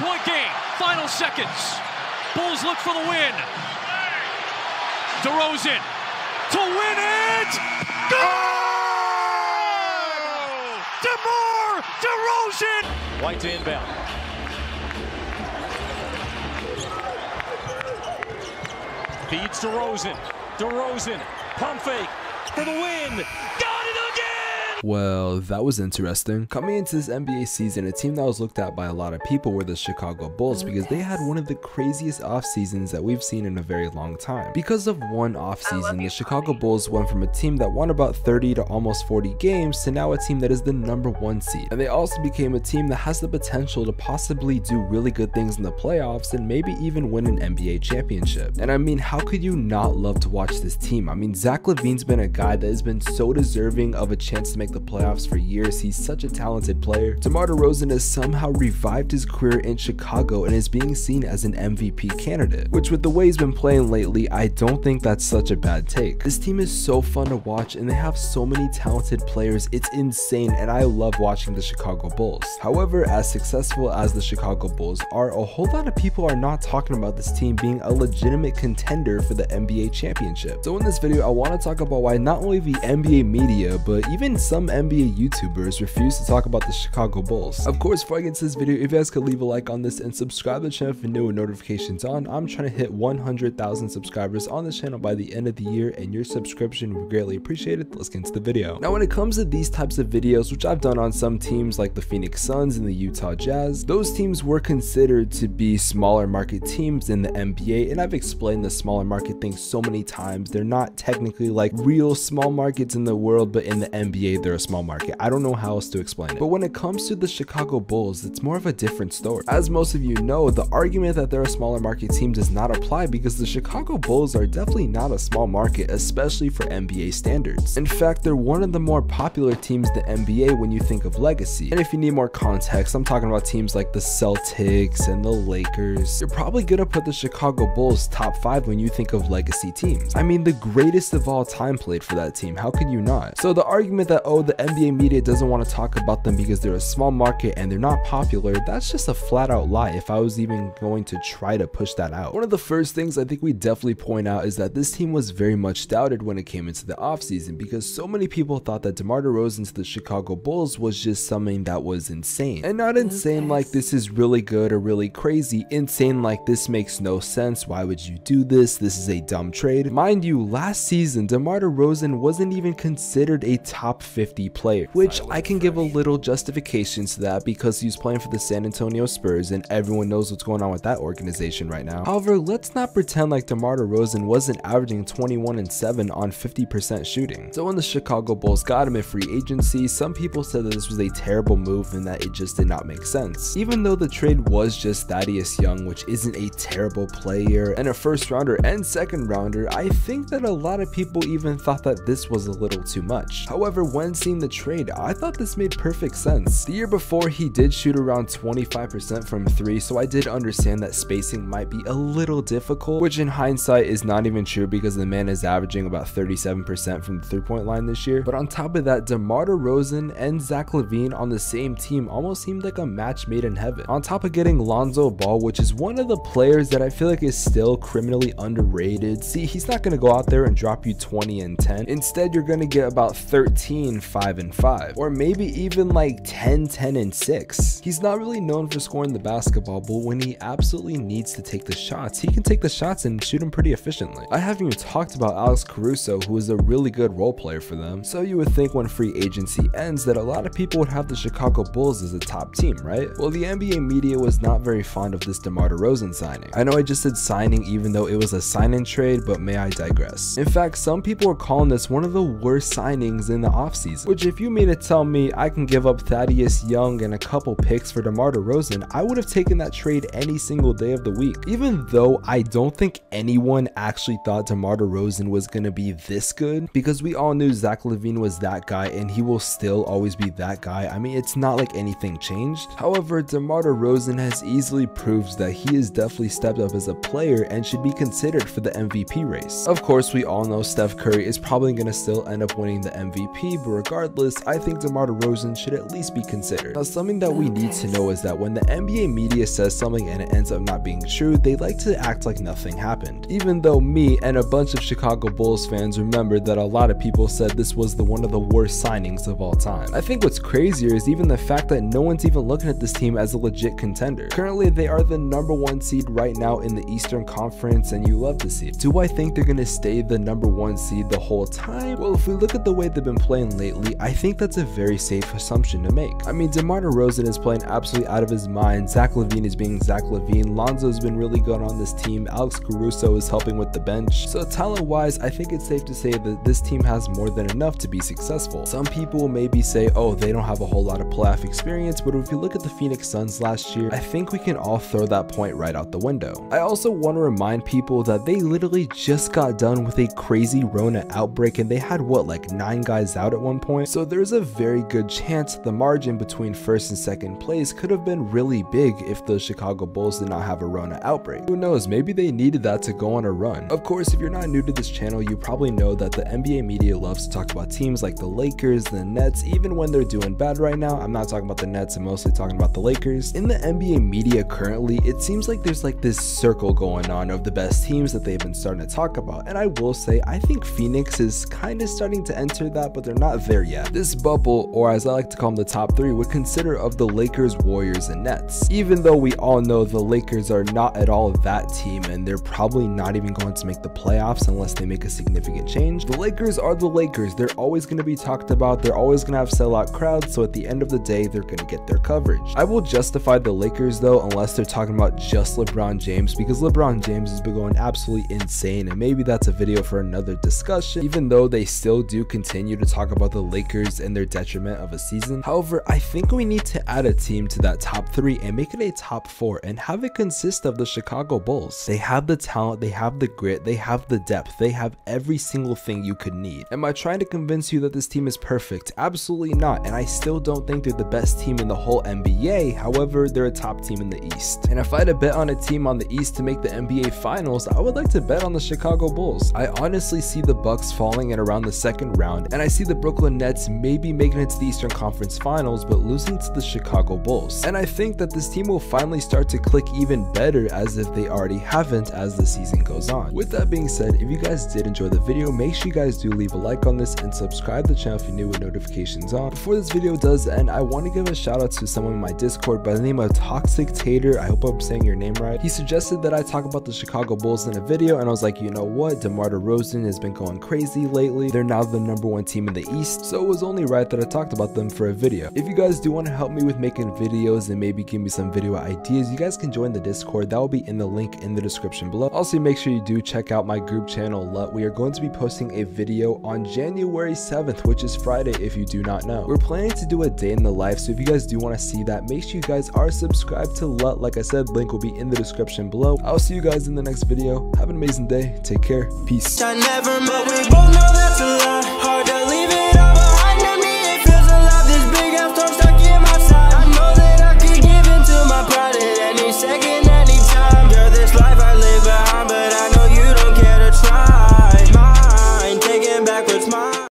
One-point game, final seconds. Bulls look for the win. DeRozan to win it. Good! DeMar DeRozan. White to inbound. Feeds DeRozan. DeRozan, pump fake for the win. Well, that was interesting. Coming into this NBA season, a team that was looked at by a lot of people were the Chicago Bulls because they had one of the craziest off seasons that we've seen in a very long time. Because of one off season, the Chicago Bulls went from a team that won about 30 to almost 40 games to now a team that is the #1 seed. And they also became a team that has the potential to possibly do really good things in the playoffs and maybe even win an NBA championship. And I mean, how could you not love to watch this team? I mean, Zach LaVine's been a guy that has been so deserving of a chance to make the playoffs for years. He's such a talented player. DeMar DeRozan has somehow revived his career in Chicago and is being seen as an MVP candidate, which with the way he's been playing lately, I don't think that's such a bad take. This team is so fun to watch and they have so many talented players. It's insane and I love watching the Chicago Bulls. However, as successful as the Chicago Bulls are, a whole lot of people are not talking about this team being a legitimate contender for the NBA championship. So in this video, I want to talk about why not only the NBA media, but even some NBA YouTubers refuse to talk about the Chicago Bulls. Of course, before I get into this video, if you guys could leave a like on this and subscribe to the channel for new and notifications on. I'm trying to hit 100,000 subscribers on this channel by the end of the year, and your subscription would greatly appreciate it. Let's get into the video. Now, when it comes to these types of videos, which I've done on some teams like the Phoenix Suns and the Utah Jazz, those teams were considered to be smaller market teams in the NBA, and I've explained the smaller market thing so many times. They're not technically like real small markets in the world, but in the NBA, they're a small market. I don't know how else to explain it. But when it comes to the Chicago Bulls, it's more of a different story. As most of you know, the argument that they're a smaller market team does not apply because the Chicago Bulls are definitely not a small market, especially for NBA standards. In fact, they're one of the more popular teams in the NBA when you think of legacy. And if you need more context, I'm talking about teams like the Celtics and the Lakers. You're probably gonna put the Chicago Bulls top 5 when you think of legacy teams. I mean, the greatest of all time played for that team. How could you not? So the argument that, oh, the NBA media doesn't want to talk about them because they're a small market and they're not popular, that's just a flat out lie if I was even going to try to push that out. One of the first things I think we definitely point out is that this team was very much doubted when it came into the offseason because so many people thought that DeMar DeRozan to the Chicago Bulls was just something that was insane. And not insane like this is really good or really crazy, insane like this makes no sense, why would you do this, this is a dumb trade. Mind you, last season DeMar DeRozan wasn't even considered a top 50 player, which I can give a little justification to that because he's playing for the San Antonio Spurs and everyone knows what's going on with that organization right now. However, let's not pretend like DeMar DeRozan wasn't averaging 21 and 7 on 50% shooting. So when the Chicago Bulls got him in free agency, some people said that this was a terrible move and that it just did not make sense. Even though the trade was just Thaddeus Young, which isn't a terrible player, and a first rounder and second rounder, I think that a lot of people even thought that this was a little too much. However, when seeing the trade, I thought this made perfect sense. The year before, he did shoot around 25% from 3, so I did understand that spacing might be a little difficult, which in hindsight is not even true because the man is averaging about 37% from the 3-point line this year. But on top of that, DeMar DeRozan and Zach LaVine on the same team almost seemed like a match made in heaven. On top of getting Lonzo Ball, which is one of the players that I feel like is still criminally underrated. See, he's not going to go out there and drop you 20 and 10. Instead, you're going to get about 13, 5 and 5, or maybe even like 10, 10 and 6. He's not really known for scoring the basketball, but when he absolutely needs to take the shots, he can take the shots and shoot them pretty efficiently. I haven't even talked about Alex Caruso, who is a really good role player for them. So you would think when free agency ends that a lot of people would have the Chicago Bulls as a top team, right? Well, the NBA media was not very fond of this DeMar DeRozan signing. I know I just said signing even though it was a sign-in trade, but may I digress. In fact, some people were calling this one of the worst signings in the offseason, which if you mean to tell me I can give up Thaddeus Young and a couple picks for DeMar DeRozan, I would have taken that trade any single day of the week. Even though I don't think anyone actually thought DeMar DeRozan was going to be this good, because we all knew Zach LaVine was that guy and he will still always be that guy. I mean, it's not like anything changed. However, DeMar DeRozan has easily proved that he has definitely stepped up as a player and should be considered for the MVP race. Of course, we all know Steph Curry is probably going to still end up winning the MVP, but regardless, I think DeMar DeRozan should at least be considered. Now, something that we need to know is that when the NBA media says something and it ends up not being true, they like to act like nothing happened. Even though me and a bunch of Chicago Bulls fans remember that a lot of people said this was one of the worst signings of all time. I think what's crazier is even the fact that no one's even looking at this team as a legit contender. Currently, they are the #1 seed right now in the Eastern Conference, and you love to see it. Do I think they're going to stay the #1 seed the whole time? Well, if we look at the way they've been playing lately, I think that's a very safe assumption to make. I mean, DeMar DeRozan is playing absolutely out of his mind. Zach LaVine is being Zach LaVine. Lonzo's been really good on this team. Alex Caruso is helping with the bench. So talent-wise, I think it's safe to say that this team has more than enough to be successful. Some people maybe say, oh, they don't have a whole lot of playoff experience, but if you look at the Phoenix Suns last year, I think we can all throw that point right out the window. I also want to remind people that they literally just got done with a crazy Rona outbreak, and they had what, like 9 guys out at one point? So there's a very good chance the margin between first and second place could have been really big if the Chicago Bulls did not have a Rona outbreak. Who knows, maybe they needed that to go on a run. Of course, if you're not new to this channel, you probably know that the NBA media loves to talk about teams like the Lakers, the Nets, even when they're doing bad right now. I'm not talking about the Nets, I'm mostly talking about the Lakers. In the NBA media currently, it seems like there's like this circle going on of the best teams that they've been starting to talk about. And I will say, I think Phoenix is kind of starting to enter that, but they're not there yet. This bubble, or as I like to call them, the top 3, would consider of the Lakers, Warriors, and Nets. Even though we all know the Lakers are not at all that team, and they're probably not even going to make the playoffs unless they make a significant change. The Lakers are the Lakers. They're always going to be talked about, they're always going to have sellout crowds, so at the end of the day, they're going to get their coverage. I will justify the Lakers though, unless they're talking about just LeBron James, because LeBron James has been going absolutely insane, and maybe that's a video for another discussion, even though they still do continue to talk about the Lakers and their detriment of a season. However, I think we need to add a team to that top 3 and make it a top 4 and have it consist of the Chicago Bulls. They have the talent, they have the grit, they have the depth, they have every single thing you could need. Am I trying to convince you that this team is perfect? Absolutely not, and I still don't think they're the best team in the whole NBA. However, they're a top team in the East, and if I had to bet on a team on the East to make the NBA Finals, I would like to bet on the Chicago Bulls. I honestly see the Bucks falling in around the second round, and I see the Brooklyn Nets maybe making it to the Eastern Conference Finals but losing to the Chicago Bulls. And I think that this team will finally start to click even better, as if they already haven't, as the season goes on. With that being said, if you guys did enjoy the video, make sure you guys do leave a like on this and subscribe to the channel if you're new with notifications on. Before this video does end, I want to give a shout out to someone in my Discord by the name of Toxic Tater. I hope I'm saying your name right. He suggested that I talk about the Chicago Bulls in a video, and I was like, you know what, DeMar DeRozan has been going crazy lately. They're now the #1 team in the East, so it was only right that I talked about them for a video. If you guys do want to help me with making videos and maybe give me some video ideas, you guys can join the Discord. That will be in the link in the description below. Also, make sure you do check out my group channel, LUT. We are going to be posting a video on January 7th, which is Friday, if you do not know. We're planning to do a day in the life, so if you guys do want to see that, make sure you guys are subscribed to LUT. Like I said, link will be in the description below. I'll see you guys in the next video. Have an amazing day. Take care. Peace. I never met, but we both know that's a lie. Hard to leave it all.